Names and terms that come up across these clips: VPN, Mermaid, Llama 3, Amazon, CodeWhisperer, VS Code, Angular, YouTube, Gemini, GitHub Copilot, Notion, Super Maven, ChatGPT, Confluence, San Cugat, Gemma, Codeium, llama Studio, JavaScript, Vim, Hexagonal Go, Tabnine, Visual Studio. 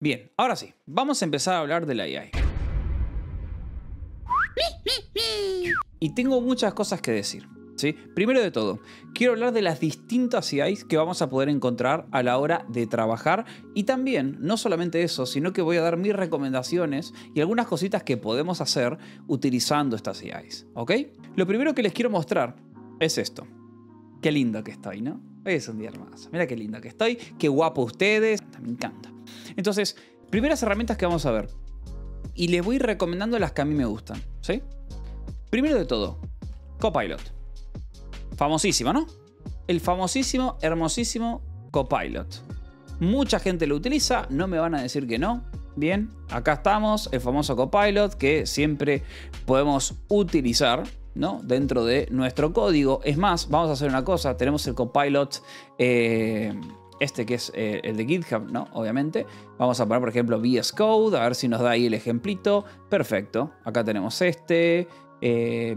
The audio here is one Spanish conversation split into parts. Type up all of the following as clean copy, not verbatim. Bien, ahora sí, vamos a empezar a hablar de la AI. Y tengo muchas cosas que decir, ¿sí? Primero de todo, quiero hablar de las distintas AIs que vamos a poder encontrar a la hora de trabajar. Y también, no solamente eso, sino que voy a dar mis recomendaciones y algunas cositas que podemos hacer utilizando estas AIs, ¿ok? Lo primero que les quiero mostrar es esto. Qué lindo que estoy, ¿no? Hoy es un día hermoso. Mira qué lindo que estoy, qué guapo ustedes. Me encanta. Entonces, primeras herramientas que vamos a ver. Y les voy recomendando las que a mí me gustan, ¿sí? Primero de todo, Copilot. Famosísimo, ¿no? El famosísimo, hermosísimo Copilot. Mucha gente lo utiliza, no me van a decir que no. Bien, acá estamos, el famoso Copilot que siempre podemos utilizar, ¿no? Dentro de nuestro código. Es más, vamos a hacer una cosa, tenemos el Copilot... este que es el de GitHub, ¿no? Obviamente. Vamos a poner, por ejemplo, VS Code. A ver si nos da ahí el ejemplito. Perfecto. Acá tenemos este. Este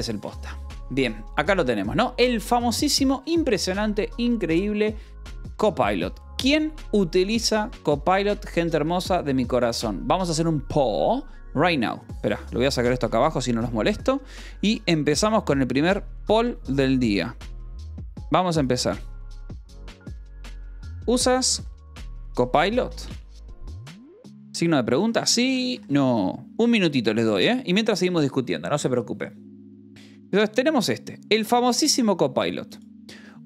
es el posta. Bien. Acá lo tenemos, ¿no? El famosísimo, impresionante, increíble Copilot. ¿Quién utiliza Copilot? Gente hermosa de mi corazón. Vamos a hacer un poll right now. Espera, lo voy a sacar esto acá abajo si no los molesto. Y empezamos con el primer poll del día. Vamos a empezar. ¿Usas Copilot? Signo de pregunta. Sí, no. Un minutito les doy, ¿eh? Y mientras seguimos discutiendo, no se preocupe. Entonces tenemos este, el famosísimo Copilot.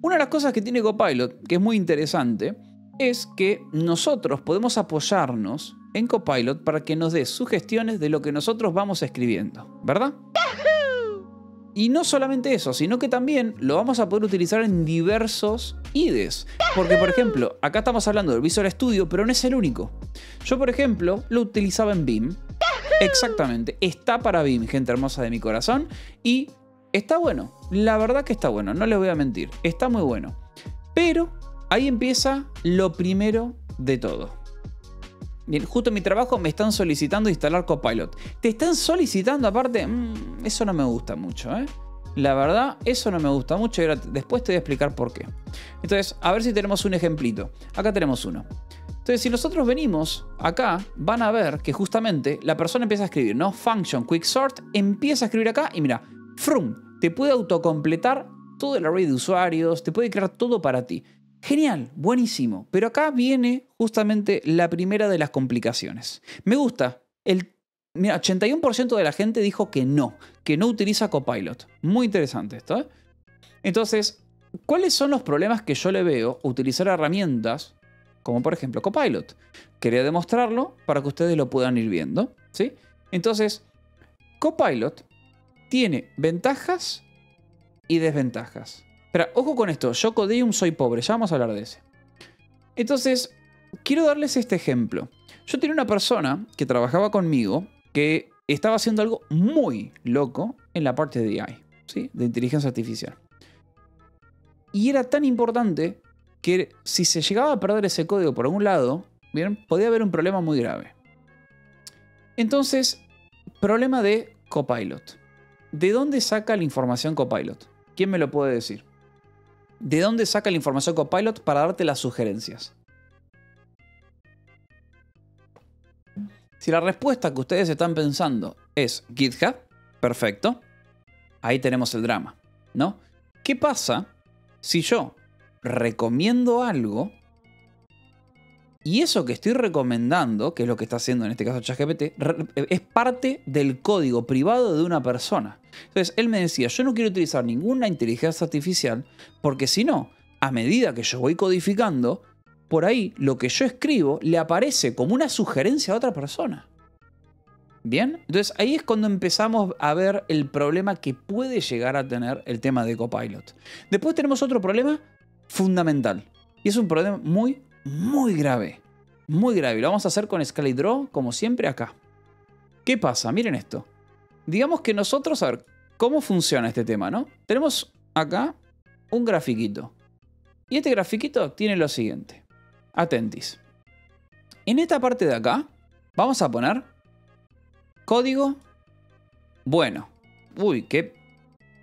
Una de las cosas que tiene Copilot, que es muy interesante, es que nosotros podemos apoyarnos en Copilot para que nos dé sugestiones de lo que nosotros vamos escribiendo, ¿verdad? Y no solamente eso, sino que también lo vamos a poder utilizar en diversos IDEs. Porque, por ejemplo, acá estamos hablando del Visual Studio, pero no es el único. Yo, por ejemplo, lo utilizaba en Vim. Exactamente. Está para Vim, gente hermosa de mi corazón. Y está bueno. La verdad que está bueno. No les voy a mentir. Está muy bueno. Pero ahí empieza lo primero de todo. Bien, justo en mi trabajo me están solicitando instalar Copilot. Te están solicitando, aparte, eso no me gusta mucho, ¿eh? La verdad, eso no me gusta mucho y ahora después te voy a explicar por qué. Entonces, a ver si tenemos un ejemplito. Acá tenemos uno. Entonces, si nosotros venimos acá, van a ver que justamente la persona empieza a escribir, ¿no? Function, quick sort, empieza a escribir acá y mira, frum, te puede autocompletar todo el array de usuarios, te puede crear todo para ti. Genial, buenísimo. Pero acá viene justamente la primera de las complicaciones. Me gusta. El 81% de la gente dijo que no utiliza Copilot. Muy interesante esto, ¿eh? Entonces, ¿cuáles son los problemas que yo le veo a utilizar herramientas como, por ejemplo, Copilot? Quería demostrarlo para que ustedes lo puedan ir viendo, ¿sí? Entonces, Copilot tiene ventajas y desventajas. Pero ojo con esto, yo Codeium soy pobre, ya vamos a hablar de ese. Entonces, quiero darles este ejemplo. Yo tenía una persona que trabajaba conmigo que estaba haciendo algo muy loco en la parte de AI, ¿sí? De inteligencia artificial. Y era tan importante que si se llegaba a perder ese código por algún lado, ¿bien? Podía haber un problema muy grave. Entonces, problema de Copilot. ¿De dónde saca la información Copilot? ¿Quién me lo puede decir? ¿De dónde saca la información Copilot para darte las sugerencias? Si la respuesta que ustedes están pensando es GitHub, perfecto. Ahí tenemos el drama, ¿no? ¿Qué pasa si yo recomiendo algo y eso que estoy recomendando, que es lo que está haciendo en este caso ChatGPT, es parte del código privado de una persona? Entonces, él me decía, yo no quiero utilizar ninguna inteligencia artificial porque si no, a medida que yo voy codificando, por ahí lo que yo escribo le aparece como una sugerencia a otra persona. ¿Bien? Entonces, ahí es cuando empezamos a ver el problema que puede llegar a tener el tema de Copilot. Después tenemos otro problema fundamental. Y es un problema muy grave. Muy grave. Lo vamos a hacer con Scala y Draw, como siempre, acá. ¿Qué pasa? Miren esto. Digamos que nosotros, a ver, ¿cómo funciona este tema, no? Tenemos acá un grafiquito. Y este grafiquito tiene lo siguiente. Atentis. En esta parte de acá, vamos a poner código bueno. Uy, qué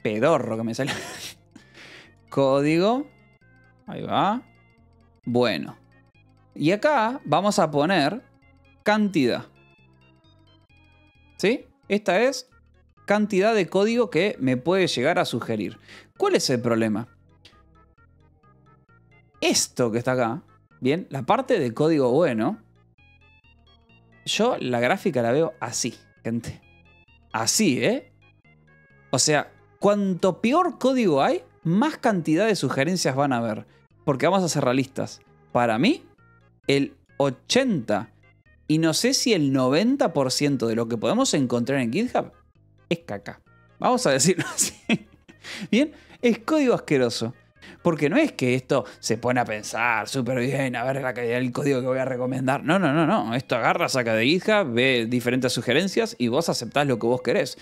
pedorro que me sale. Código. Ahí va. Bueno. Y acá vamos a poner cantidad. ¿Sí? Esta es cantidad de código que me puede llegar a sugerir. ¿Cuál es el problema? Esto que está acá, bien, la parte de código bueno, yo la gráfica la veo así, gente. Así, ¿eh? O sea, cuanto peor código hay, más cantidad de sugerencias van a haber. Porque vamos a ser realistas. Para mí, el 80 y no sé si el 90% de lo que podemos encontrar en GitHub es caca. Vamos a decirlo así. Bien, es código asqueroso. Porque no es que esto se pone a pensar súper bien, a ver la calidad del código que voy a recomendar. No, no, no, no. Esto agarras acá de GitHub, ve diferentes sugerencias y vos aceptás lo que vos querés.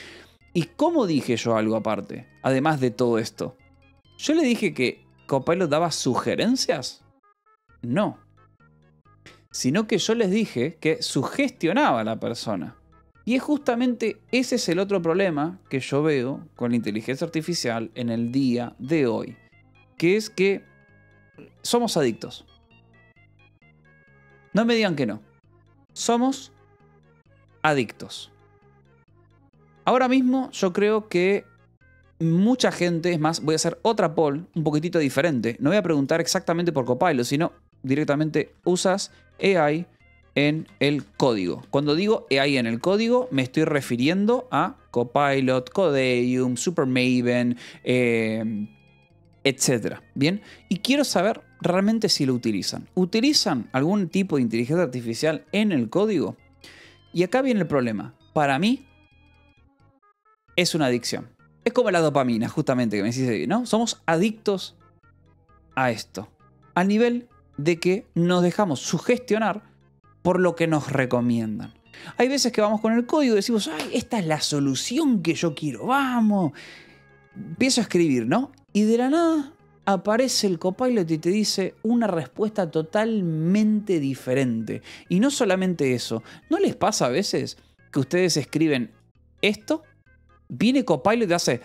¿Y cómo dije yo algo aparte? Además de todo esto. ¿Yo le dije que Copilot daba sugerencias? No. Sino que yo les dije que sugestionaba a la persona. Y es justamente ese es el otro problema que yo veo con la inteligencia artificial en el día de hoy. Que es que somos adictos. No me digan que no. Somos adictos. Ahora mismo yo creo que mucha gente, es más, voy a hacer otra poll un poquitito diferente. No voy a preguntar exactamente por Copilot, sino directamente usas AI en el código. Cuando digo AI en el código, me estoy refiriendo a Copilot, Codeium, Super Maven, etcétera. Bien, y quiero saber realmente si lo utilizan. ¿Utilizan algún tipo de inteligencia artificial en el código? Y acá viene el problema. Para mí, es una adicción. Es como la dopamina, justamente, que me decís, ¿no? Somos adictos a esto. Al nivel de que nos dejamos sugestionar por lo que nos recomiendan. Hay veces que vamos con el código y decimos, ¡ay, esta es la solución que yo quiero! ¡Vamos! Empiezo a escribir, ¿no? Y de la nada aparece el Copilot y te dice una respuesta totalmente diferente. Y no solamente eso. ¿No les pasa a veces que ustedes escriben esto? Viene Copilot y te hace...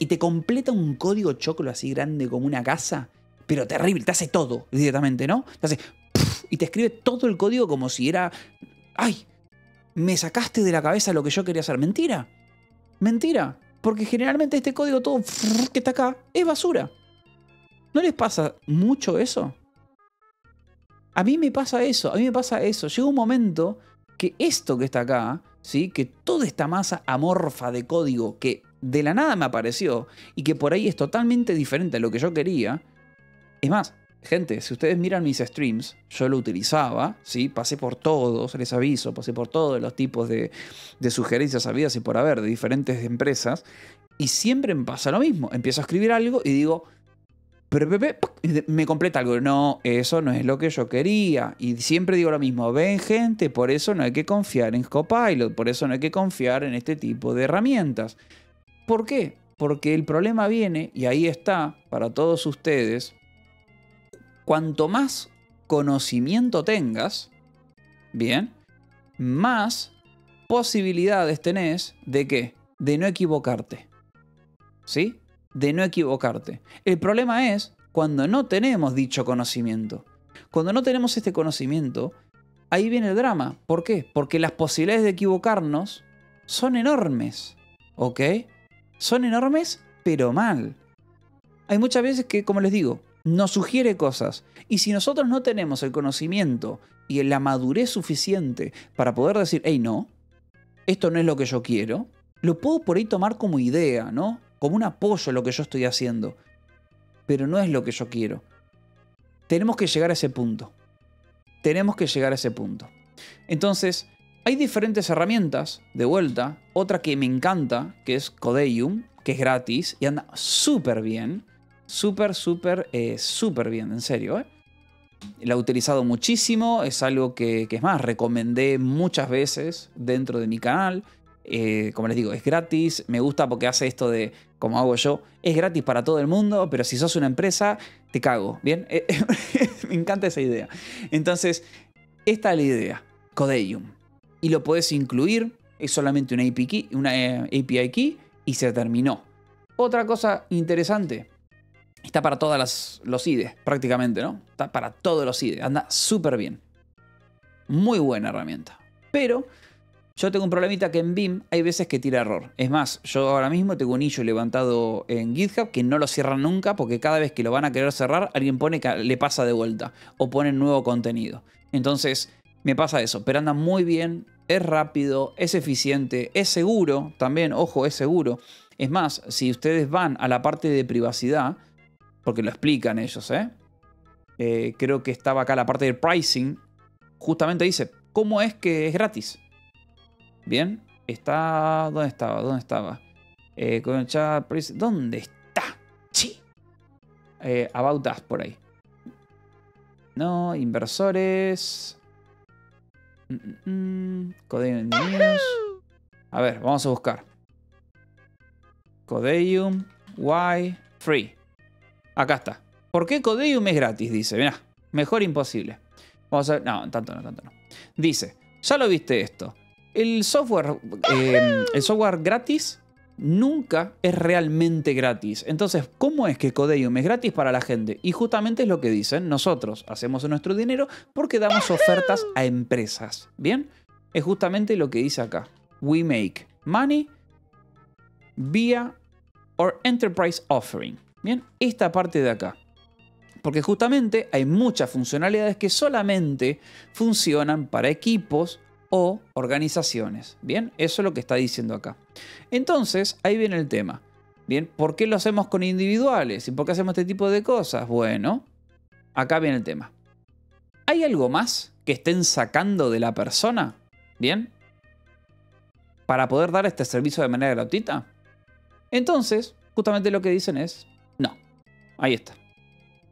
y te completa un código choclo así grande como una casa. Pero terrible. Te hace todo directamente, ¿no? Te hace... y te escribe todo el código como si era... ¡ay! Me sacaste de la cabeza lo que yo quería hacer. Mentira. Mentira. Porque generalmente este código todo que está acá es basura. ¿No les pasa mucho eso? A mí me pasa eso, a mí me pasa eso. Llega un momento que esto que está acá, ¿sí? Que toda esta masa amorfa de código que de la nada me apareció y que por ahí es totalmente diferente a lo que yo quería. Es más, gente, si ustedes miran mis streams, yo lo utilizaba, ¿sí? Pasé por todos, les aviso, pasé por todos los tipos de sugerencias habidas y por haber de diferentes empresas. Y siempre me pasa lo mismo. Empiezo a escribir algo y digo, me completa algo. No, eso no es lo que yo quería. Y siempre digo lo mismo. Ven, gente, por eso no hay que confiar en Copilot, por eso no hay que confiar en este tipo de herramientas. ¿Por qué? Porque el problema viene, y ahí está, para todos ustedes. Cuanto más conocimiento tengas, bien, más posibilidades tenés de ¿qué? De no equivocarte. ¿Sí? De no equivocarte. El problema es cuando no tenemos dicho conocimiento. Cuando no tenemos este conocimiento, ahí viene el drama. ¿Por qué? Porque las posibilidades de equivocarnos son enormes. ¿Ok? Son enormes, pero mal. Hay muchas veces que, como les digo, nos sugiere cosas. Y si nosotros no tenemos el conocimiento y la madurez suficiente para poder decir, hey, no, esto no es lo que yo quiero, lo puedo por ahí tomar como idea, ¿no? Como un apoyo a lo que yo estoy haciendo. Pero no es lo que yo quiero. Tenemos que llegar a ese punto. Tenemos que llegar a ese punto. Entonces, hay diferentes herramientas, de vuelta. Otra que me encanta, que es Codeium, que es gratis y anda súper bien. Súper bien, en serio, ¿eh? La he utilizado muchísimo, es algo que es más, recomendé muchas veces dentro de mi canal. Como les digo, es gratis, me gusta porque hace esto de, como hago yo, es gratis para todo el mundo, pero si sos una empresa, te cago, ¿bien? Me encanta esa idea. Entonces, esta es la idea, Codeium. Y lo podés incluir, es solamente una API key, y se terminó. Otra cosa interesante. Está para todas los IDE, prácticamente, ¿no? Está para todos los IDE. Anda súper bien. Muy buena herramienta. Pero yo tengo un problemita que en Vim hay veces que tira error. Es más, yo ahora mismo tengo un issue levantado en GitHub que no lo cierran nunca porque cada vez que lo van a querer cerrar, alguien pone que le pasa de vuelta o pone nuevo contenido. Entonces, me pasa eso. Pero anda muy bien, es rápido, es eficiente, es seguro. También, ojo, es seguro. Es más, si ustedes van a la parte de privacidad, porque lo explican ellos, creo que estaba acá la parte de pricing, justamente dice, ¿cómo es que es gratis? Bien, está... ¿Dónde estaba? ¿Dónde estaba? ¿Dónde está? ¡Sí! About Us, por ahí. No, inversores... Codeium. A ver, vamos a buscar. Codeium, why, free. Acá está. ¿Por qué Codeium es gratis? Dice, mirá, mejor imposible. Vamos a ver, no, tanto no. Dice, ya lo viste esto. El software gratis nunca es realmente gratis. Entonces, ¿cómo es que Codeium es gratis para la gente? Y justamente es lo que dicen. Nosotros hacemos nuestro dinero porque damos ofertas a empresas. ¿Bien? Es justamente lo que dice acá. We make money via our enterprise offering. Bien, esta parte de acá. Porque justamente hay muchas funcionalidades que solamente funcionan para equipos o organizaciones. Bien, eso es lo que está diciendo acá. Entonces, ahí viene el tema. Bien, ¿por qué lo hacemos con individuales? ¿Y por qué hacemos este tipo de cosas? Bueno, acá viene el tema. ¿Hay algo más que estén sacando de la persona? Bien, para poder dar este servicio de manera gratuita. Entonces, justamente lo que dicen es, no, ahí está.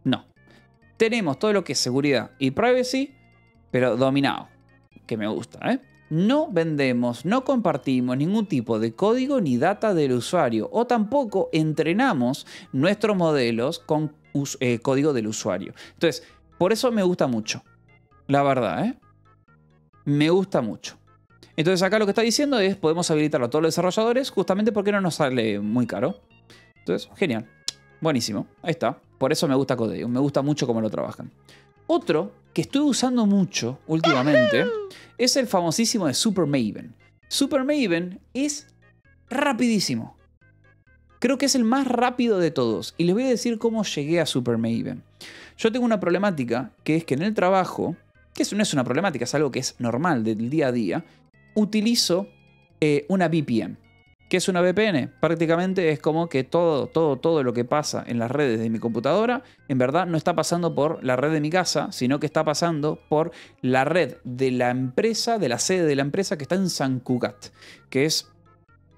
No. Tenemos todo lo que es seguridad y privacy, pero dominado. Que me gusta, ¿eh? No vendemos, no compartimos ningún tipo de código ni data del usuario o tampoco entrenamos nuestros modelos con código del usuario. Entonces, por eso me gusta mucho, la verdad, ¿eh? Me gusta mucho. Entonces acá lo que está diciendo es podemos habilitarlo a todos los desarrolladores justamente porque no nos sale muy caro. Entonces, genial. Buenísimo. Ahí está. Por eso me gusta Codeium. Me gusta mucho cómo lo trabajan. Otro que estoy usando mucho últimamente es el famosísimo de Super Maven. Super Maven es rapidísimo. Creo que es el más rápido de todos. Y les voy a decir cómo llegué a Super Maven. Yo tengo una problemática que es que en el trabajo, que no es una problemática, es algo que es normal del día a día, utilizo una VPN. ¿Qué es una VPN? Prácticamente es como que todo lo que pasa en las redes de mi computadora, en verdad no está pasando por la red de mi casa, sino que está pasando por la red de la empresa, de la sede de la empresa que está en San Cugat, que es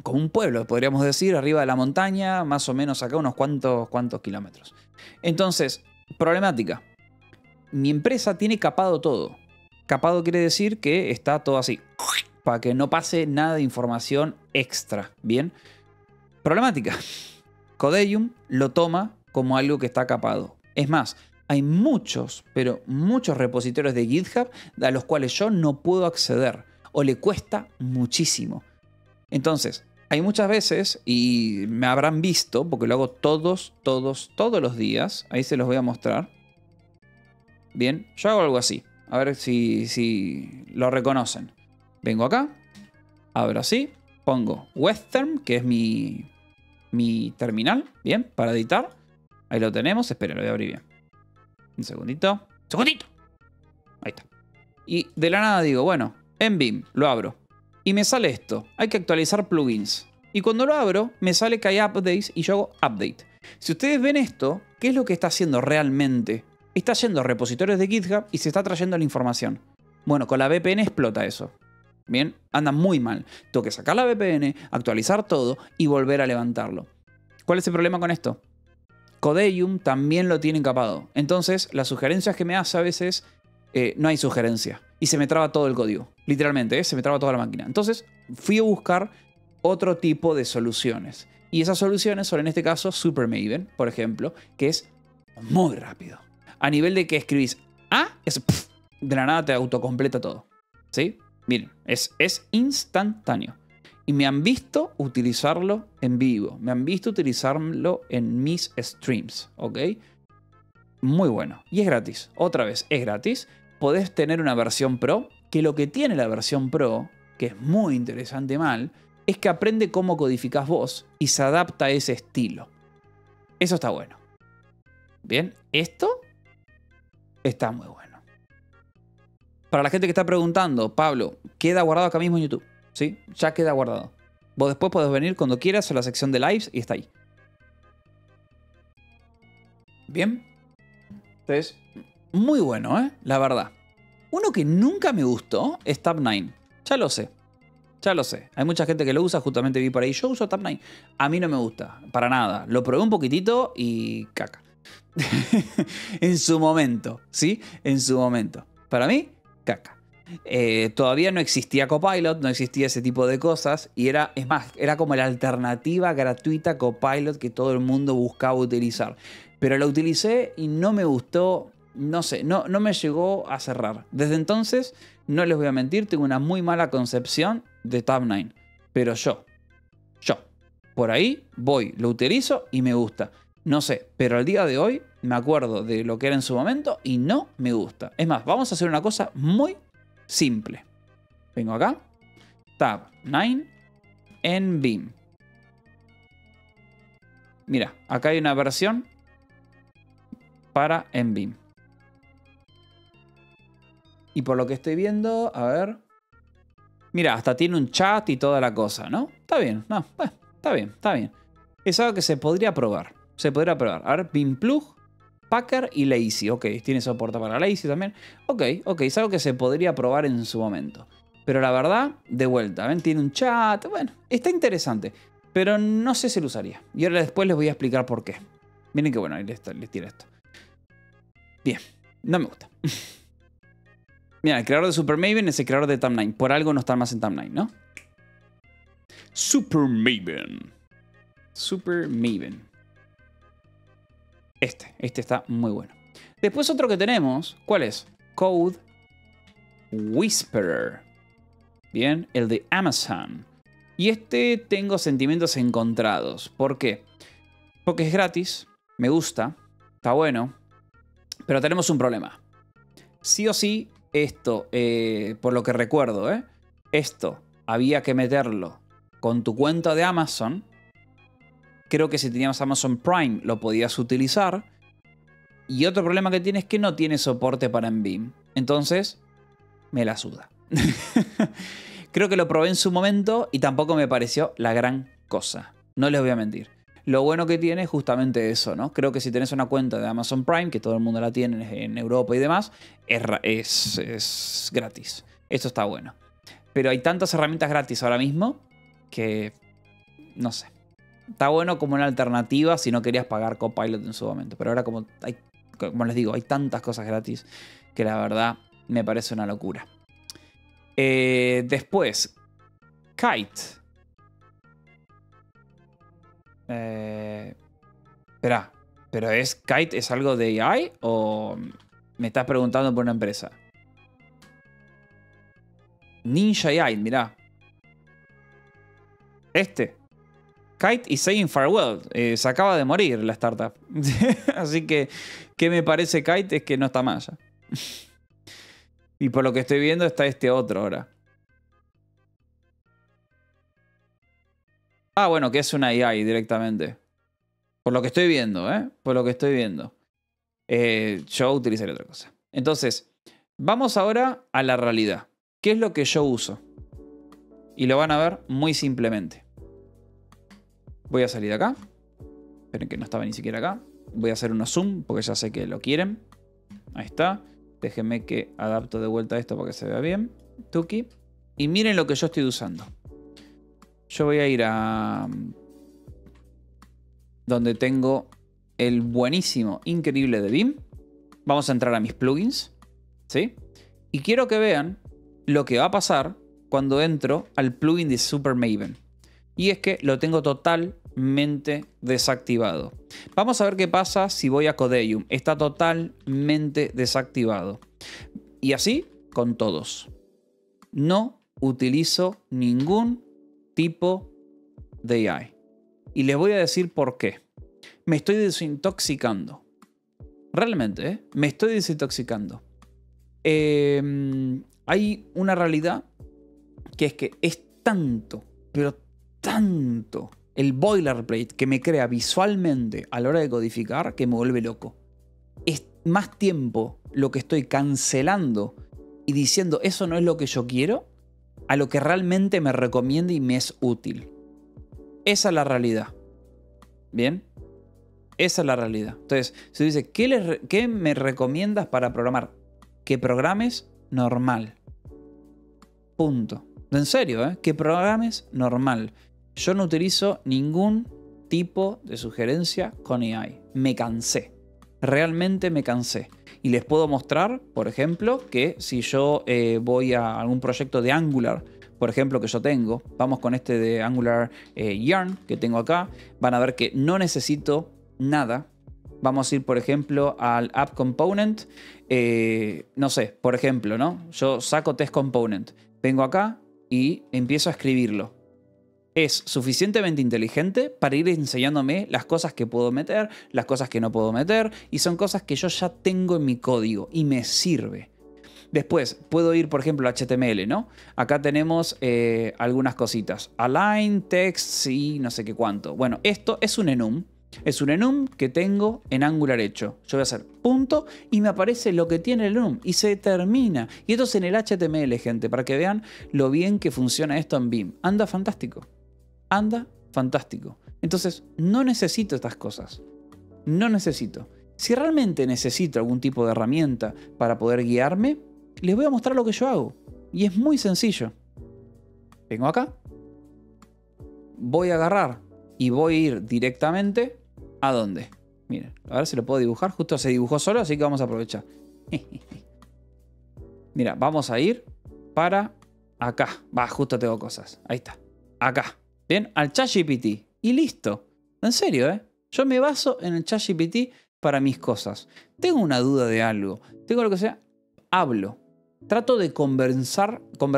como un pueblo, podríamos decir, arriba de la montaña, más o menos acá unos cuantos kilómetros. Entonces, problemática. Mi empresa tiene capado todo. Capado quiere decir que está todo así, para que no pase nada de información extra, ¿bien? Problemática. Codeium lo toma como algo que está capado. Es más, hay muchos, pero muchos repositorios de GitHub a los cuales yo no puedo acceder o le cuesta muchísimo. Entonces, hay muchas veces, y me habrán visto, porque lo hago todos los días, ahí se los voy a mostrar. Bien, yo hago algo así, a ver si lo reconocen. Vengo acá, abro así, pongo Western, que es mi terminal, bien, para editar. Ahí lo tenemos, esperen, lo voy a abrir bien. Un segundito, ahí está. Y de la nada digo, bueno, en Vim, lo abro. Y me sale esto, hay que actualizar plugins. Y cuando lo abro, me sale que hay updates y yo hago update. Si ustedes ven esto, ¿qué es lo que está haciendo realmente? Está yendo a repositorios de GitHub y se está trayendo la información. Bueno, con la VPN explota eso. Bien, anda muy mal. Tengo que sacar la VPN, actualizar todo y volver a levantarlo. ¿Cuál es el problema con esto? Codeium también lo tiene capado. Entonces, las sugerencias que me hace a veces no hay sugerencia. Y se me traba todo el código. Literalmente, se me traba toda la máquina. Entonces, fui a buscar otro tipo de soluciones. Y esas soluciones son, en este caso, Super Maven, por ejemplo, que es muy rápido. A nivel de que escribís A, de la nada te autocompleta todo. ¿Sí? Miren, es instantáneo. Y me han visto utilizarlo en vivo. Me han visto utilizarlo en mis streams, ¿ok? Muy bueno. Y es gratis. Otra vez, es gratis. Podés tener una versión Pro, que lo que tiene la versión Pro, que es muy interesante mal, es que aprende cómo codificás vos y se adapta a ese estilo. Eso está bueno. Bien, esto está muy bueno. Para la gente que está preguntando, Pablo, queda guardado acá mismo en YouTube. ¿Sí? Ya queda guardado. Vos después podés venir cuando quieras a la sección de lives y está ahí. Bien. Entonces, muy bueno, ¿eh? La verdad. Uno que nunca me gustó es Tabnine. Ya lo sé. Ya lo sé. Hay mucha gente que lo usa. Justamente vi por ahí. Yo uso Tabnine. A mí no me gusta. Para nada. Lo probé un poquitito y caca. En su momento. ¿Sí? En su momento. Para mí, caca. Todavía no existía Copilot, no existía ese tipo de cosas y era, es más, era como la alternativa gratuita Copilot que todo el mundo buscaba utilizar, pero la utilicé y no me gustó, no sé, no me llegó a cerrar. Desde entonces, no les voy a mentir, tengo una muy mala concepción de Tabnine, pero yo por ahí voy, lo utilizo y me gusta. No sé, pero al día de hoy me acuerdo de lo que era en su momento y no me gusta. Es más, vamos a hacer una cosa muy simple. Vengo acá. Tabnine en Vim. Mira, acá hay una versión para en Vim. Y por lo que estoy viendo, a ver. Mira, hasta tiene un chat y toda la cosa, ¿no? Está bien, no, está bien, está bien. Es algo que se podría probar. Se podría probar. A ver, Vim Plug, Packer y Lazy. Ok, tiene soporte para Lazy también. Ok, es algo que se podría probar en su momento. Pero la verdad, de vuelta, ¿ven? Tiene un chat. Bueno, está interesante. Pero no sé si lo usaría. Y ahora después les voy a explicar por qué. Miren que bueno, ahí les tiro esto. Bien, no me gusta. Mira, el creador de Super Maven es el creador de Tabnine. Por algo no está más en Tabnine, ¿no? Super Maven. Super Maven. Este está muy bueno. Después otro que tenemos, ¿cuál es? CodeWhisperer. Bien, el de Amazon. Y este tengo sentimientos encontrados. ¿Por qué? Porque es gratis, me gusta, está bueno, pero tenemos un problema. Sí o sí, esto, por lo que recuerdo, esto había que meterlo con tu cuenta de Amazon. Creo que si tenías Amazon Prime lo podías utilizar. Y otro problema que tiene es que no tiene soporte para Vim. Entonces, me la suda. Creo que lo probé en su momento y tampoco me pareció la gran cosa. No les voy a mentir. Lo bueno que tiene es justamente eso, ¿no? Creo que si tenés una cuenta de Amazon Prime, que todo el mundo la tiene en Europa y demás, es gratis. Esto está bueno. Pero hay tantas herramientas gratis ahora mismo que no sé. Está bueno como una alternativa si no querías pagar Copilot en su momento. Pero ahora como les digo, hay tantas cosas gratis que la verdad me parece una locura. Después, Kite. Esperá, ¿pero es Kite es algo de AI o me estás preguntando por una empresa? Ninja AI, mirá. Kite y Saying Farewell. Se acaba de morir la startup. Así que, ¿qué me parece Kite? Es que no está más ya. Y por lo que estoy viendo está este otro ahora. Ah, bueno, que es una AI directamente. Por lo que estoy viendo, ¿eh? Por lo que estoy viendo. Yo utilizaré otra cosa. Entonces, vamos ahora a la realidad. ¿Qué es lo que yo uso? Y lo van a ver muy simplemente. Voy a salir de acá. Esperen que no estaba ni siquiera acá. Voy a hacer unos zoom porque ya sé que lo quieren. Ahí está. Déjenme que adapto de vuelta esto para que se vea bien. Tuki. Y miren lo que yo estoy usando. Yo voy a ir a donde tengo el buenísimo, increíble de Vim. Vamos a entrar a mis plugins. ¿Sí? Y quiero que vean lo que va a pasar cuando entro al plugin de Super Maven. Y es que lo tengo totalmente desactivado. Vamos a ver qué pasa si voy a Codeium. Está totalmente desactivado. Y así con todos. No utilizo ningún tipo de AI. Y les voy a decir por qué. Me estoy desintoxicando. Realmente, ¿eh? Me estoy desintoxicando. Hay una realidad que es tanto, pero tanto el boilerplate que me crea visualmente a la hora de codificar que me vuelve loco. Es más tiempo lo que estoy cancelando y diciendo eso no es lo que yo quiero a lo que realmente me recomienda y me es útil. Esa es la realidad. ¿Bien? Esa es la realidad. Entonces, se dice, ¿qué me recomiendas para programar? Que programes normal. Punto. En serio, ¿eh? Que programes normal. Yo no utilizo ningún tipo de sugerencia con AI. Me cansé. Realmente me cansé. Y les puedo mostrar, por ejemplo, que si yo voy a algún proyecto de Angular, por ejemplo, que yo tengo, vamos con este de Angular Yarn que tengo acá, van a ver que no necesito nada. Vamos a ir, por ejemplo, al App Component. No sé, por ejemplo, ¿no? Yo saco Test Component. Vengo acá y empiezo a escribirlo. Es suficientemente inteligente para ir enseñándome las cosas que puedo meter, las cosas que no puedo meter, y son cosas que yo ya tengo en mi código y me sirve. Después puedo ir, por ejemplo, a HTML, ¿no? Acá tenemos algunas cositas. Align, text y no sé qué cuánto. Bueno, esto es un enum. Es un enum que tengo en Angular hecho. Yo voy a hacer punto y me aparece lo que tiene el enum y se termina. Y esto es en el HTML, gente, para que vean lo bien que funciona esto en Vim. Anda fantástico. Anda fantástico. Entonces, no necesito estas cosas. No necesito. Si realmente necesito algún tipo de herramienta para poder guiarme, les voy a mostrar lo que yo hago. Y es muy sencillo. Vengo acá. Voy a agarrar y voy a ir directamente... ¿A dónde? Miren, a ver si lo puedo dibujar. Justo se dibujó solo, así que vamos a aprovechar. Mira, vamos a ir para acá. Va, justo tengo cosas. Ahí está. Acá. Bien, al ChatGPT. Y listo. En serio, ¿eh? Yo me baso en el ChatGPT para mis cosas. Tengo una duda de algo. Tengo lo que sea. Hablo. Trato de conversar, con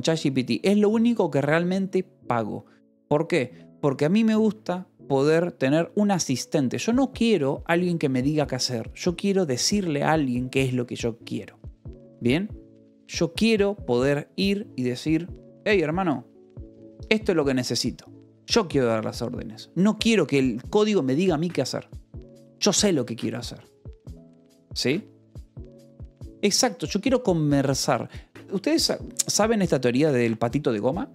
ChatGPT. Es lo único que realmente pago. ¿Por qué? Porque a mí me gusta poder tener un asistente. Yo no quiero alguien que me diga qué hacer. Yo quiero decirle a alguien qué es lo que yo quiero. ¿Bien? Yo quiero poder ir y decir, hey, hermano, esto es lo que necesito. Yo quiero dar las órdenes. No quiero que el código me diga a mí qué hacer. Yo sé lo que quiero hacer. ¿Sí? Exacto, yo quiero conversar. ¿Ustedes saben esta teoría del patito de goma?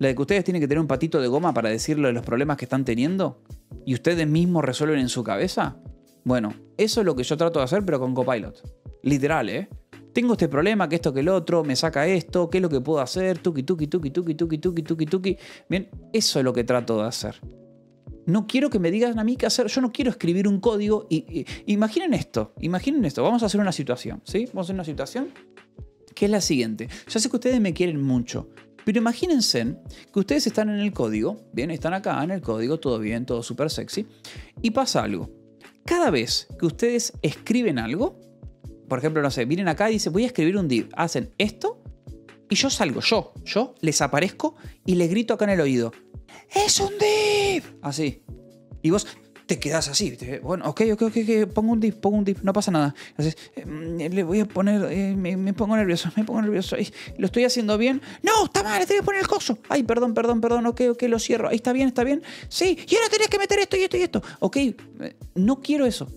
La de que ustedes tienen que tener un patito de goma para decirle los problemas que están teniendo y ustedes mismos resuelven en su cabeza. Bueno, eso es lo que yo trato de hacer, pero con Copilot. Literal, ¿eh? Tengo este problema, que esto, que el otro, me saca esto, ¿qué es lo que puedo hacer? Tuki, tuki, tuki, tuki, tuki, tuki, tuki, tuki. Bien, eso es lo que trato de hacer. No quiero que me digan a mí qué hacer. Yo no quiero escribir un código y... Imaginen esto, Vamos a hacer una situación, ¿sí? Vamos a hacer una situación que es la siguiente. Yo sé que ustedes me quieren mucho. Pero imagínense que ustedes están en el código, bien, están acá en el código, todo bien, todo súper sexy, y pasa algo. Cada vez que ustedes escriben algo, por ejemplo, no sé, vienen acá y dicen, voy a escribir un div, hacen esto, y yo salgo, yo les aparezco y les grito acá en el oído, ¡es un div! Así. Y vos te quedás así, bueno, ok, pongo un div, no pasa nada. Así, le voy a poner, me pongo nervioso, lo estoy haciendo bien, no, está mal, le tenés que poner el coso, ay, perdón, ok, lo cierro, ahí está bien, sí, y ahora tenés que meter esto, ok, no quiero eso,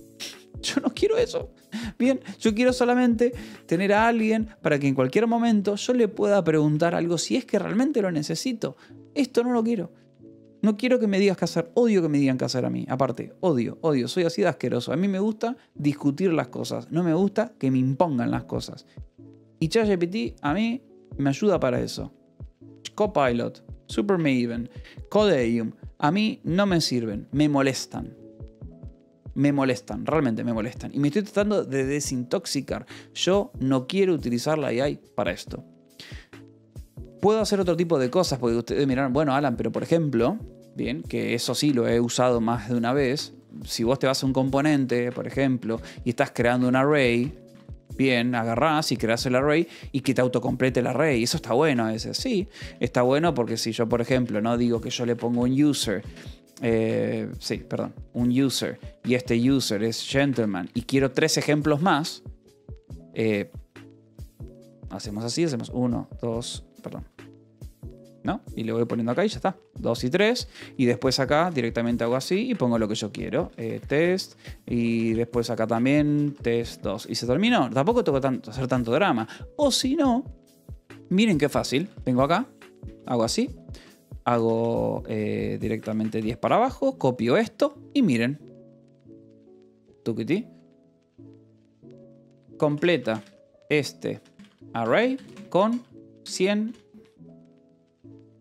yo no quiero eso, bien, yo quiero solamente tener a alguien para que en cualquier momento yo le pueda preguntar algo si es que realmente lo necesito, esto no lo quiero. No quiero que me digas qué hacer. Odio que me digan qué hacer a mí. Aparte, odio. Soy así de asqueroso. A mí me gusta discutir las cosas. No me gusta que me impongan las cosas. Y ChatGPT a mí me ayuda para eso. Copilot, Super Maven, Codeium. A mí no me sirven. Me molestan. Realmente me molestan. Y me estoy tratando de desintoxicar. Yo no quiero utilizar la AI para esto. Puedo hacer otro tipo de cosas, porque ustedes mirarán, bueno, Alan, pero por ejemplo, bien, que eso sí lo he usado más de una vez, si vos te vas a un componente, por ejemplo, y estás creando un array, bien, agarrás y creás el array y que te autocomplete el array. Y eso está bueno a veces. Sí, está bueno porque si yo, por ejemplo, no digo que yo le pongo un user, un user, y este user es gentleman, y quiero 3 ejemplos más, hacemos así, hacemos 1, 2, perdón, ¿no? Y le voy poniendo acá y ya está, 2 y 3, y después acá directamente hago así y pongo lo que yo quiero, test, y después acá también test 2, y se terminó. Tampoco tengo que hacer tanto drama. O si no, miren qué fácil, vengo acá, hago así, hago directamente 10 para abajo, copio esto y miren, tuquití, completa este array con 100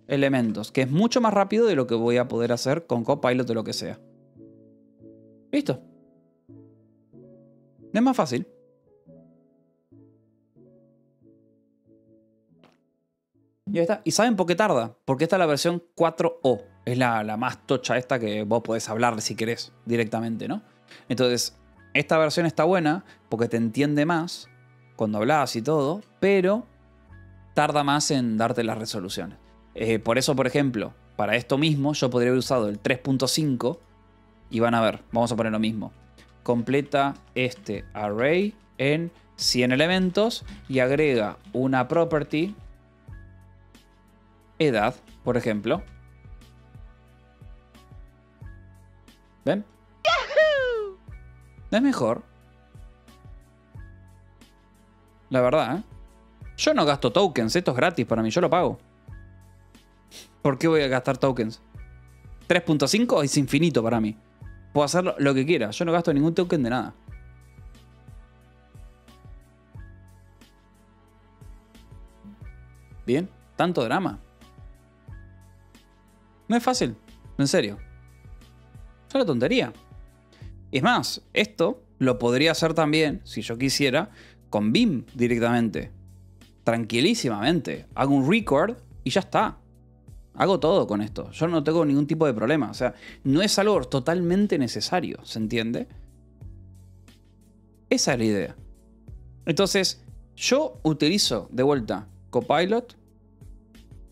elementos, que es mucho más rápido de lo que voy a poder hacer con Copilot o lo que sea. Listo. Es más fácil. Y ahí está. ¿Y saben por qué tarda? Porque esta es la versión 4.0. Es la más tocha esta que vos podés hablar si querés directamente, ¿no? Entonces, esta versión está buena porque te entiende más cuando hablás y todo, pero tarda más en darte las resoluciones. Por eso, por ejemplo, para esto mismo yo podría haber usado el 3.5 y van a ver, vamos a poner lo mismo. Completa este array en 100 elementos y agrega una property edad, por ejemplo. ¿Ven? ¡Yahoo! Es mejor. La verdad, ¿eh? Yo no gasto tokens, esto es gratis para mí, yo lo pago. ¿Por qué voy a gastar tokens? 3.5 es infinito para mí. Puedo hacer lo que quiera, yo no gasto ningún token de nada. Bien, tanto drama. No es fácil, en serio. Es una tontería. Y es más, esto lo podría hacer también, si yo quisiera, con Vim directamente. Tranquilísimamente. Hago un record y ya está. Hago todo con esto. Yo no tengo ningún tipo de problema. O sea, no es algo totalmente necesario. ¿Se entiende? Esa es la idea. Entonces, yo utilizo de vuelta Copilot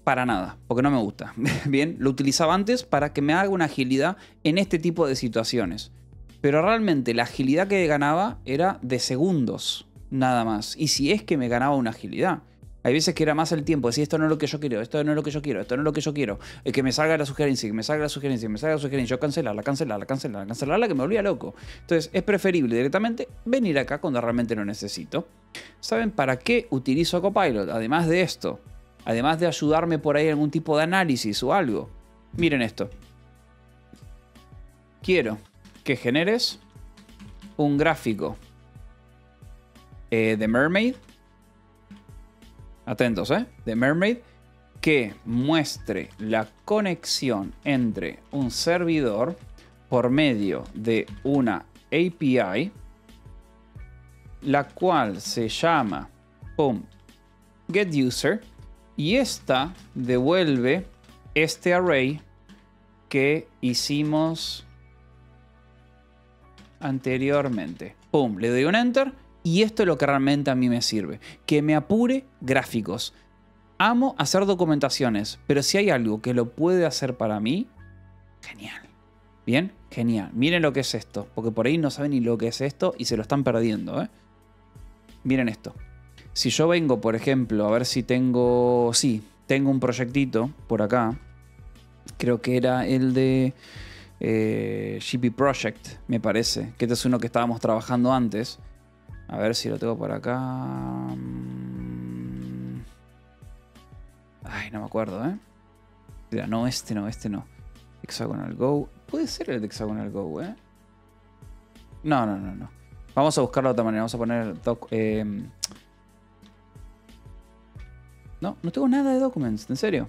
para nada, porque no me gusta. Bien, lo utilizaba antes para que me haga una agilidad en este tipo de situaciones. Pero realmente la agilidad que ganaba era de segundos, nada más. Y si es que me ganaba una agilidad. Hay veces que era más el tiempo, decir esto no es lo que yo quiero, esto no es lo que yo quiero, esto no es lo que yo quiero. Que me salga la sugerencia, que me salga la sugerencia, que me salga la sugerencia. Yo cancelarla, que me volvía loco. Entonces es preferible directamente venir acá cuando realmente lo necesito. ¿Saben para qué utilizo Copilot? Además de esto, además de ayudarme por ahí en algún tipo de análisis o algo. Miren esto. Quiero que generes un gráfico de Mermaid. Atentos, ¿eh? De Mermaid, que muestre la conexión entre un servidor por medio de una API, la cual se llama getUser, y esta devuelve este array que hicimos anteriormente. Pum, le doy un enter. Y esto es lo que realmente a mí me sirve. Que me apure gráficos. Amo hacer documentaciones. Pero si hay algo que lo puede hacer para mí, genial. Bien, genial. Miren lo que es esto. Porque por ahí no saben ni lo que es esto y se lo están perdiendo, ¿eh? Miren esto. Si yo vengo, por ejemplo, a ver si tengo... Sí, tengo un proyectito por acá. Creo que era el de GP Project, me parece. Que este es uno que estábamos trabajando antes. A ver si lo tengo por acá. Ay, no me acuerdo, ¿eh? Mira, no, este no, este no. Hexagonal Go. Puede ser el de Hexagonal Go, ¿eh? No, no, no, no. Vamos a buscarlo de otra manera. Vamos a poner... No, no tengo nada de documents, en serio.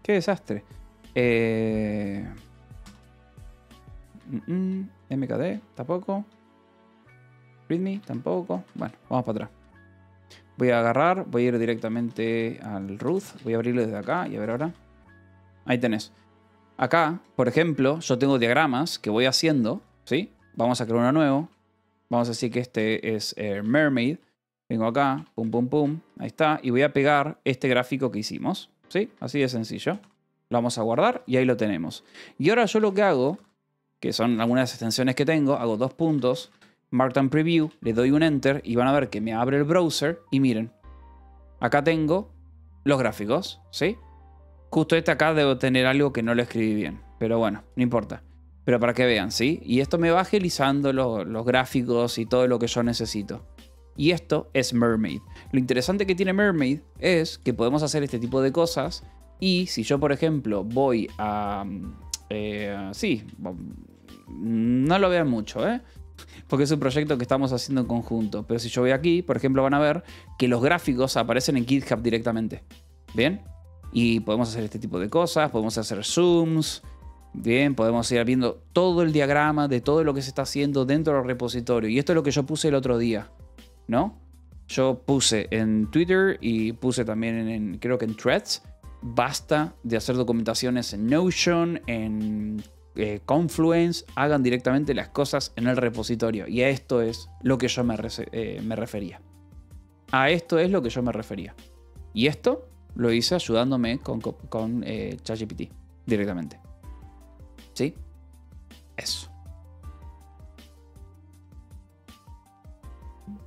Qué desastre. MKD, tampoco. Readme, tampoco. Bueno, vamos para atrás. Voy a agarrar, voy a ir directamente al root. Voy a abrirlo desde acá y a ver ahora. Ahí tenés. Acá, por ejemplo, yo tengo diagramas que voy haciendo, ¿sí? Vamos a crear uno nuevo. Vamos a decir que este es Mermaid. Vengo acá, pum, pum, pum. Ahí está. Y voy a pegar este gráfico que hicimos. ¿Sí? Así de sencillo. Lo vamos a guardar y ahí lo tenemos. Y ahora yo lo que hago, que son algunas extensiones que tengo, hago dos puntos, Markdown Preview, le doy un Enter y van a ver que me abre el browser y miren. Acá tengo los gráficos, ¿sí? Justo este acá debo tener algo que no lo escribí bien. Pero bueno, no importa. Pero para que vean, ¿sí? Y esto me va agilizando los gráficos y todo lo que yo necesito. Y esto es Mermaid. Lo interesante que tiene Mermaid es que podemos hacer este tipo de cosas. Y si yo, por ejemplo, voy a... sí, no lo vean mucho, ¿eh? Porque es un proyecto que estamos haciendo en conjunto. Pero si yo voy aquí, por ejemplo, van a ver que los gráficos aparecen en GitHub directamente. ¿Bien? Y podemos hacer este tipo de cosas, podemos hacer zooms. Bien, podemos ir viendo todo el diagrama de todo lo que se está haciendo dentro del repositorio. Y esto es lo que yo puse el otro día, ¿no? Yo puse en Twitter y puse también en, creo que en Threads. Basta de hacer documentaciones en Notion, en Confluence. Hagan directamente las cosas en el repositorio. Y a esto es lo que yo me refería. A esto es lo que yo me refería. Y esto lo hice ayudándome con ChatGPT directamente. ¿Sí? Eso.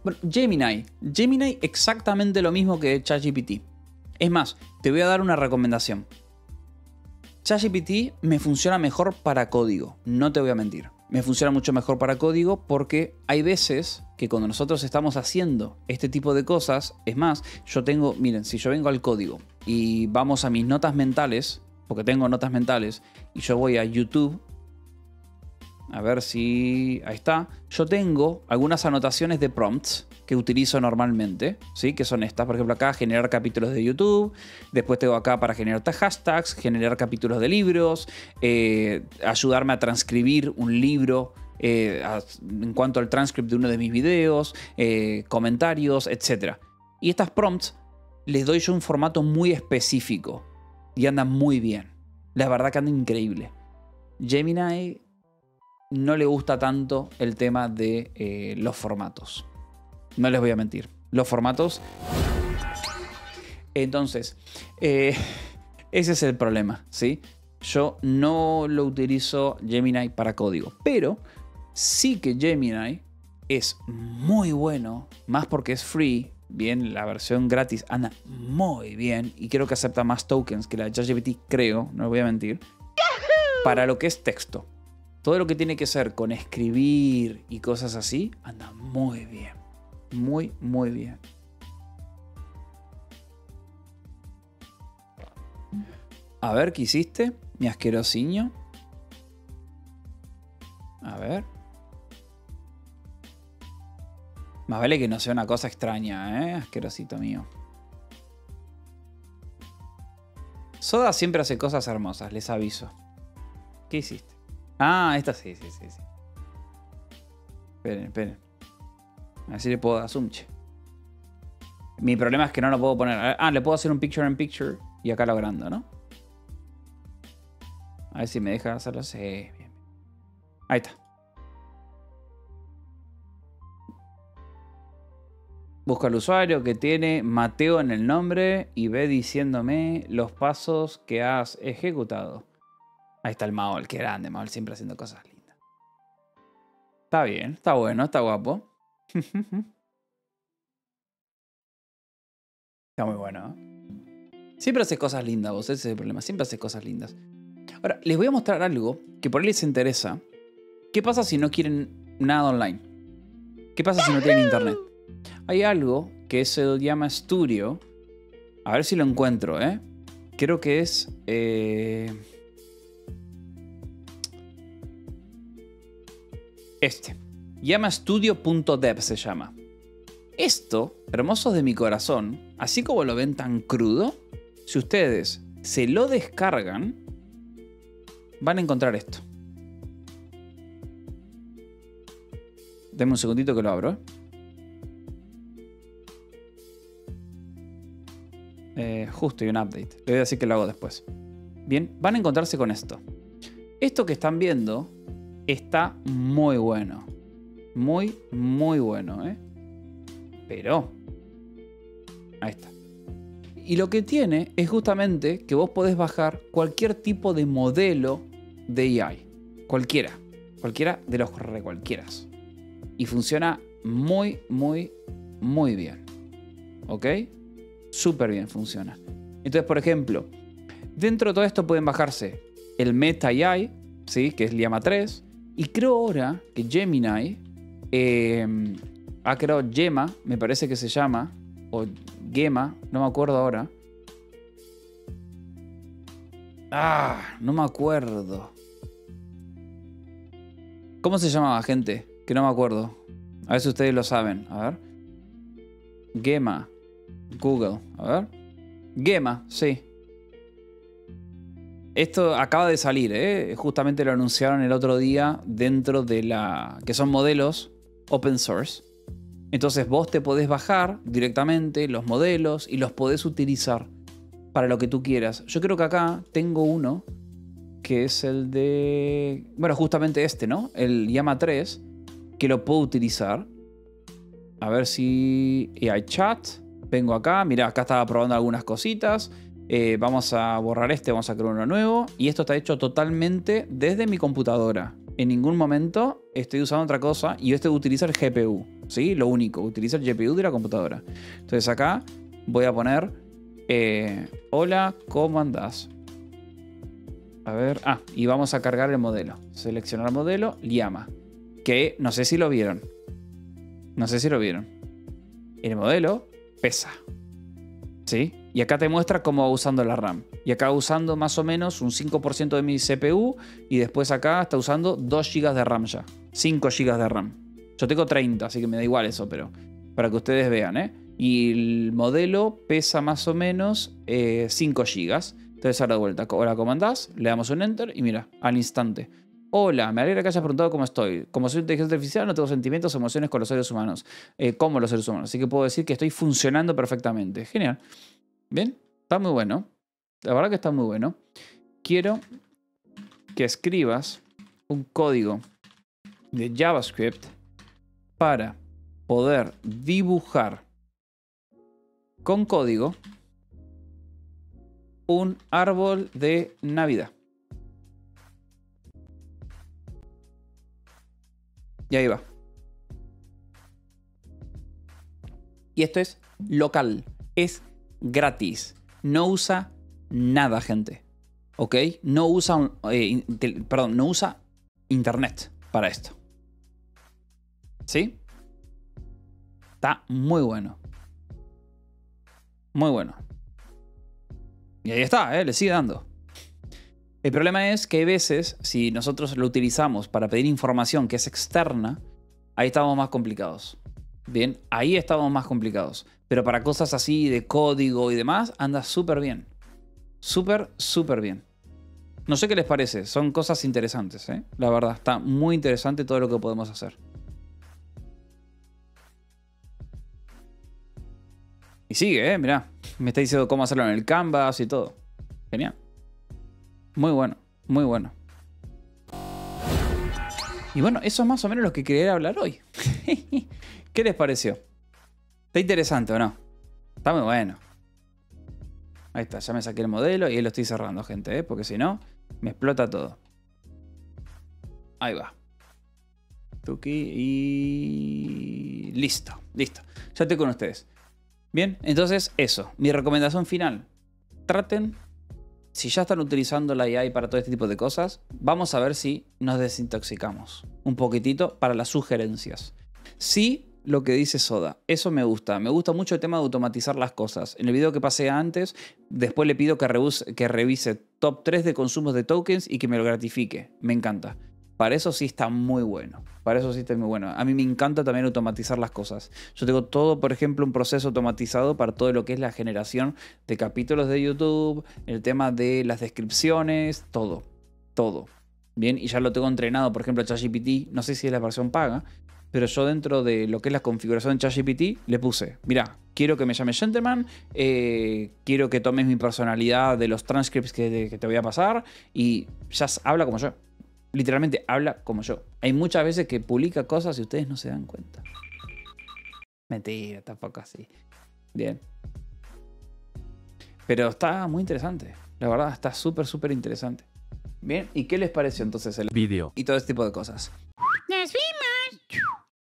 Bueno, Gemini. Gemini exactamente lo mismo que ChatGPT. Es más, te voy a dar una recomendación. ChatGPT me funciona mejor para código, no te voy a mentir. Me funciona mucho mejor para código porque hay veces que cuando nosotros estamos haciendo este tipo de cosas, es más, yo tengo, miren, si yo vengo al código y vamos a mis notas mentales, porque tengo notas mentales, y yo voy a YouTube, a ver si... ahí está. Yo tengo algunas anotaciones de prompts que utilizo normalmente, ¿sí? Que son estas, por ejemplo, acá, generar capítulos de YouTube. Después tengo acá para generar hashtags, generar capítulos de libros, ayudarme a transcribir un libro en cuanto al transcript de uno de mis videos, comentarios, etc. Y estas prompts les doy yo un formato muy específico. Y anda muy bien. La verdad que anda increíble. Gemini no le gusta tanto el tema de los formatos. No les voy a mentir. Los formatos. Entonces, ese es el problema, ¿sí? Yo no lo utilizo Gemini para código. Pero sí que Gemini es muy bueno. Más porque es free. Bien, la versión gratis anda muy bien y creo que acepta más tokens que la de ChatGPT, creo, no les voy a mentir. Para lo que es texto. Todo lo que tiene que ser con escribir y cosas así, anda muy bien. Muy, muy bien. A ver, ¿qué hiciste? Mi asquerosiño. A ver. Más vale que no sea una cosa extraña, ¿eh? Asquerosito mío. Soda siempre hace cosas hermosas, les aviso. ¿Qué hiciste? Ah, esta sí. Esperen. Así le puedo dar zoom, che. Mi problema es que no lo puedo poner. Ah, le puedo hacer un picture in picture y acá lo agrando, ¿no? A ver si me deja hacerlo. Sí, bien. Ahí está. Busca al usuario que tiene Mateo en el nombre y ve diciéndome los pasos que has ejecutado. Ahí está el Maol, qué grande, Maol siempre haciendo cosas lindas. Está bien, está bueno, está guapo. Está muy bueno, ¿eh? Siempre haces cosas lindas vos, ese es el problema, siempre haces cosas lindas. Ahora, les voy a mostrar algo que por ahí les interesa. ¿Qué pasa si no quieren nada online? ¿Qué pasa si no tienen internet? Hay algo que se llama Studio. A ver si lo encuentro, ¿eh? Creo que es... este. Llama Studio.dev se llama. Esto, hermosos de mi corazón, así como lo ven tan crudo, si ustedes se lo descargan, van a encontrar esto. Denme un segundito que lo abro, ¿eh? Justo y un update. Le voy a decir que lo hago después. Bien, van a encontrarse con esto. Esto que están viendo está muy bueno. Muy, muy bueno, ¿eh? Pero... ahí está. Y lo que tiene es justamente que vos podés bajar cualquier tipo de modelo de AI. Cualquiera. Cualquiera de los recualquieras. Y funciona muy, muy, muy bien. ¿Ok? Súper bien funciona. Entonces, por ejemplo, dentro de todo esto pueden bajarse el Meta AI, ¿sí? Que es Llama 3. Y creo ahora que Gemini ha creado Gemma, me parece que se llama, o Gemma, no me acuerdo ahora. Ah, no me acuerdo. ¿Cómo se llamaba, gente? Que no me acuerdo. A ver si ustedes lo saben. A ver. Gemma. Google. A ver. Gemma, sí. Esto acaba de salir, ¿eh? Justamente lo anunciaron el otro día dentro de la... que son modelos open source. Entonces vos te podés bajar directamente los modelos y los podés utilizar para lo que tú quieras. Yo creo que acá tengo uno que es el de... bueno, justamente este, ¿no? El Llama 3, que lo puedo utilizar. A ver si... AI Chat. Vengo acá. Mirá, acá estaba probando algunas cositas. Vamos a borrar este, vamos a crear uno nuevo. Y esto está hecho totalmente desde mi computadora. En ningún momento estoy usando otra cosa. Y este utiliza el GPU, ¿sí? Lo único, utiliza el GPU de la computadora. Entonces acá voy a poner... hola, ¿cómo andás? A ver... ah, y vamos a cargar el modelo. Seleccionar modelo, llama. Que no sé si lo vieron. No sé si lo vieron. El modelo pesa. ¿Sí? Y acá te muestra cómo va usando la RAM. Y acá usando más o menos un 5% de mi CPU. Y después acá está usando 2 GB de RAM ya. 5 GB de RAM. Yo tengo 30, así que me da igual eso, pero... para que ustedes vean, ¿eh? Y el modelo pesa más o menos 5 GB. Entonces ahora de vuelta. Hola, ¿cómo andás? Le damos un Enter y mira, al instante. Hola, me alegra que hayas preguntado cómo estoy. Como soy inteligencia artificial, no tengo sentimientos o emociones con los seres humanos. Como los seres humanos. Así que puedo decir que estoy funcionando perfectamente. Genial. Bien, está muy bueno. La verdad que está muy bueno. Quiero que escribas un código de JavaScript para poder dibujar con código un árbol de Navidad. Y ahí va. Y esto es local. Es gratis. No usa nada, gente. ¿Ok? No usa... perdón, no usa internet para esto. ¿Sí? Está muy bueno. Muy bueno. Y ahí está, ¿eh? Le sigue dando. El problema es que hay veces, si nosotros lo utilizamos para pedir información que es externa, ahí estamos más complicados. Bien, ahí estamos más complicados. Pero para cosas así de código y demás, anda súper bien. Súper, súper bien. No sé qué les parece. Son cosas interesantes, ¿eh? La verdad, está muy interesante todo lo que podemos hacer. Y sigue, ¿eh? Mirá. Me está diciendo cómo hacerlo en el Canvas y todo. Genial. Muy bueno, muy bueno. Y bueno, eso es más o menos lo que quería hablar hoy. ¿Qué les pareció? ¿Está interesante o no? Está muy bueno. Ahí está, ya me saqué el modelo y ahí lo estoy cerrando, gente, ¿eh? Porque si no, me explota todo. Ahí va. Tuki y... listo, listo. Ya estoy con ustedes. Bien, entonces eso. Mi recomendación final. Traten, si ya están utilizando la AI para todo este tipo de cosas, vamos a ver si nos desintoxicamos un poquitito para las sugerencias. Sí, lo que dice Soda. Eso me gusta. Me gusta mucho el tema de automatizar las cosas. En el video que pasé antes, después le pido que revise top 3 de consumos de tokens y que me lo gratifique. Me encanta. Para eso sí está muy bueno. Para eso sí está muy bueno. A mí me encanta también automatizar las cosas. Yo tengo todo, por ejemplo, un proceso automatizado para todo lo que es la generación de capítulos de YouTube, el tema de las descripciones, todo. Todo. Bien, y ya lo tengo entrenado, por ejemplo, ChatGPT. No sé si es la versión paga, pero yo dentro de lo que es la configuración de ChatGPT le puse, mirá, quiero que me llame Gentleman, quiero que tomes mi personalidad de los transcripts que te voy a pasar y ya habla como yo. literalmente habla como yo. Hay muchas veces que publica cosas y ustedes no se dan cuenta. Mentira, tampoco así. Bien. Pero está muy interesante. La verdad, está súper, súper interesante. Bien, ¿y qué les pareció entonces el vídeo? Y todo este tipo de cosas.